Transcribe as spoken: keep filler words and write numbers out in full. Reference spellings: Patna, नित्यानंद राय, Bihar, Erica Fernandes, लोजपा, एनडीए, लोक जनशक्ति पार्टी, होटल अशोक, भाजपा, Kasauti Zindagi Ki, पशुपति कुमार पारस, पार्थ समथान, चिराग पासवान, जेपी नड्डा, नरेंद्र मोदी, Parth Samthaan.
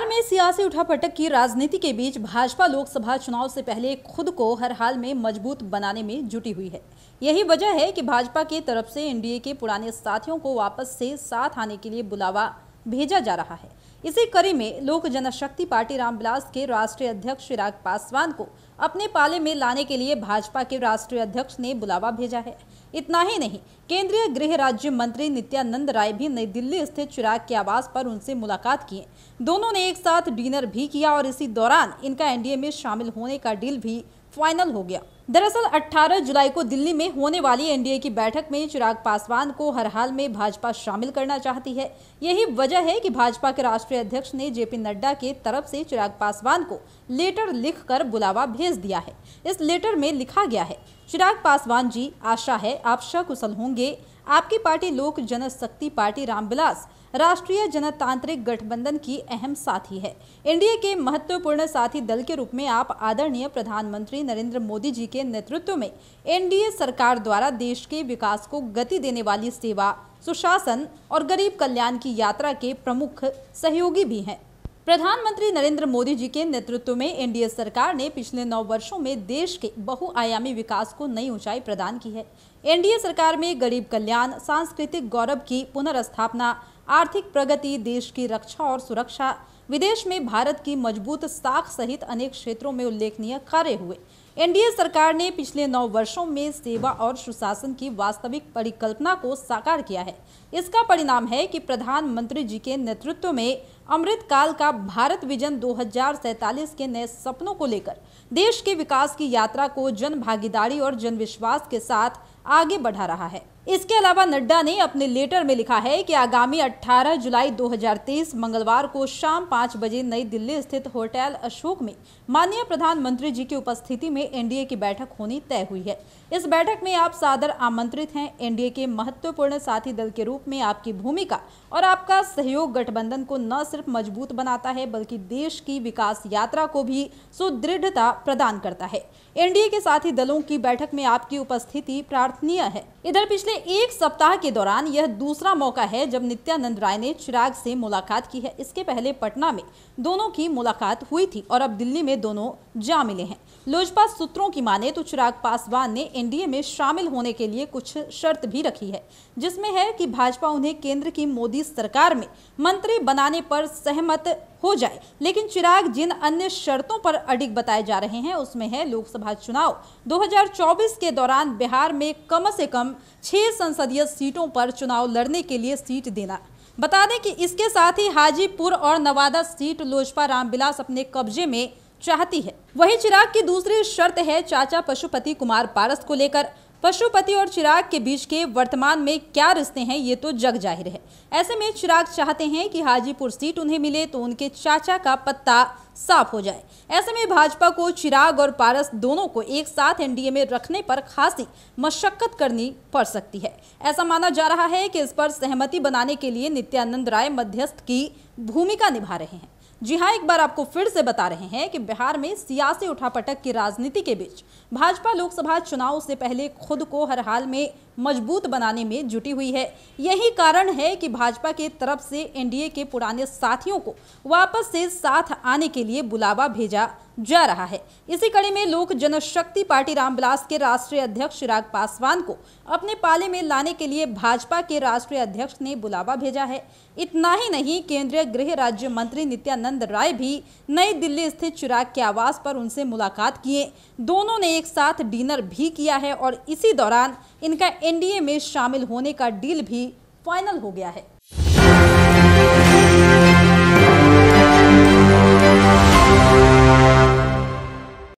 बिहार में सियासी उठापटक की राजनीति के बीच भाजपा लोकसभा चुनाव से पहले खुद को हर हाल में मजबूत बनाने में जुटी हुई है। यही वजह है कि भाजपा की तरफ से एनडीए के पुराने साथियों को वापस से साथ आने के लिए बुलावा भेजा जा रहा है। इसी कड़ी में लोक जनशक्ति पार्टी रामविलास के राष्ट्रीय अध्यक्ष चिराग पासवान को अपने पाले में लाने के लिए भाजपा के राष्ट्रीय अध्यक्ष ने बुलावा भेजा है। इतना ही नहीं, केंद्रीय गृह राज्य मंत्री नित्यानंद राय भी नई दिल्ली स्थित चिराग के आवास पर उनसे मुलाकात किए। दोनों ने एक साथ डिनर भी किया और इसी दौरान इनका एनडीए में शामिल होने का डील भी फाइनल हो गया। दरअसल अठारह जुलाई को दिल्ली में होने वाली एनडीए की बैठक में चिराग पासवान को हर हाल में भाजपा शामिल करना चाहती है। यही वजह है कि भाजपा के राष्ट्रीय अध्यक्ष ने जेपी नड्डा के तरफ से चिराग पासवान को लेटर लिखकर बुलावा भेज दिया है। इस लेटर में लिखा गया है, चिराग पासवान जी, आशा है आप सकुशल होंगे। आपकी पार्टी लोक जनशक्ति पार्टी रामविलास राष्ट्रीय जनतांत्रिक गठबंधन की अहम साथी है। एनडीए के महत्वपूर्ण साथी दल के रूप में आप आदरणीय प्रधानमंत्री नरेंद्र मोदी जी के नेतृत्व में एनडीए सरकार द्वारा देश के विकास को गति देने वाली सेवा, सुशासन और गरीब कल्याण की यात्रा के प्रमुख सहयोगी भी हैं। प्रधानमंत्री नरेंद्र मोदी जी के नेतृत्व में एनडीए सरकार ने पिछले नौ वर्षों में देश के बहुआयामी विकास को नई ऊंचाई प्रदान की है। एनडीए सरकार में गरीब कल्याण, सांस्कृतिक गौरव की पुनर्स्थापना, आर्थिक प्रगति, देश की रक्षा और सुरक्षा, विदेश में भारत की मजबूत साख सहित अनेक क्षेत्रों में उल्लेखनीय कार्य हुए। एनडीए सरकार ने पिछले नौ वर्षों में सेवा और सुशासन की वास्तविक परिकल्पना को साकार किया है। इसका परिणाम है कि प्रधानमंत्री जी के नेतृत्व में अमृतकाल का भारत विजन दो हज़ार सैंतालीस के नए सपनों को लेकर देश के विकास की यात्रा को जन भागीदारी और जन विश्वास के साथ आगे बढ़ा रहा है। इसके अलावा नड्डा ने अपने लेटर में लिखा है कि आगामी अठारह जुलाई दो हज़ार तेईस मंगलवार को शाम पाँच बजे नई दिल्ली स्थित होटल अशोक में माननीय प्रधानमंत्री जी की उपस्थिति में एनडीए की बैठक होनी तय हुई है। इस बैठक में आप सादर आमंत्रित हैं। एनडीए के महत्वपूर्ण साथी दल के रूप में आपकी भूमिका और आपका सहयोग गठबंधन को न सिर्फ मजबूत बनाता है बल्कि देश की विकास यात्रा को भी सुदृढ़ता प्रदान करता है। एनडीए के साथी दलों की बैठक में आपकी उपस्थिति प्रार्थनीय है। इधर पिछले एक सप्ताह के दौरान यह दूसरा मौका है जब नित्यानंद राय ने चिराग से मुलाकात की है। इसके पहले पटना में दोनों की मुलाकात हुई थी और अब दिल्ली में दोनों जा मिले हैं। लोजपा सूत्रों की माने तो चिराग पासवान ने एनडीए में शामिल होने के लिए कुछ शर्त भी रखी है, जिसमें है कि भाजपा उन्हें केंद्र की मोदी सरकार में मंत्री बनाने पर सहमत हो जाए। लेकिन चिराग जिन अन्य शर्तों पर अडिग बताए जा रहे हैं उसमें है लोकसभा चुनाव दो हज़ार चौबीस के दौरान बिहार में कम से कम छह संसदीय सीटों पर चुनाव लड़ने के लिए सीट देना। बता दें कि इसके साथ ही हाजीपुर और नवादा सीट लोजपा रामविलास अपने कब्जे में चाहती है। वहीं चिराग की दूसरी शर्त है चाचा पशुपति कुमार पारस को लेकर। पशुपति और चिराग के बीच के वर्तमान में क्या रिश्ते हैं ये तो जग जाहिर है। ऐसे में चिराग चाहते हैं कि हाजीपुर सीट उन्हें मिले तो उनके चाचा का पत्ता साफ हो जाए। ऐसे में भाजपा को चिराग और पारस दोनों को एक साथ एनडीए में रखने पर खासी मशक्कत करनी पड़ सकती है। ऐसा माना जा रहा है कि इस पर सहमति बनाने के लिए नित्यानंद राय मध्यस्थ की भूमिका निभा रहे हैं। जी हाँ, एक बार आपको फिर से बता रहे हैं कि बिहार में सियासी उठापटक की राजनीति के बीच भाजपा लोकसभा चुनाव से पहले खुद को हर हाल में मजबूत बनाने में जुटी हुई है। यही कारण है कि भाजपा के तरफ से एनडीए के पुराने साथियों को वापस से साथ आने के लिए बुलावा भेजा जा रहा है। इसी कड़ी में लोक जनशक्ति पार्टी रामविलास के राष्ट्रीय अध्यक्ष चिराग पासवान को अपने पाले में लाने के लिए भाजपा के राष्ट्रीय अध्यक्ष ने बुलावा भेजा है। इतना ही नहीं, केंद्रीय गृह राज्य मंत्री नित्यानंद राय भी नई दिल्ली स्थित चिराग के आवास पर उनसे मुलाकात किए। दोनों ने एक साथ डिनर भी किया है और इसी दौरान इनका एनडीए में शामिल होने का डील भी फाइनल हो गया है।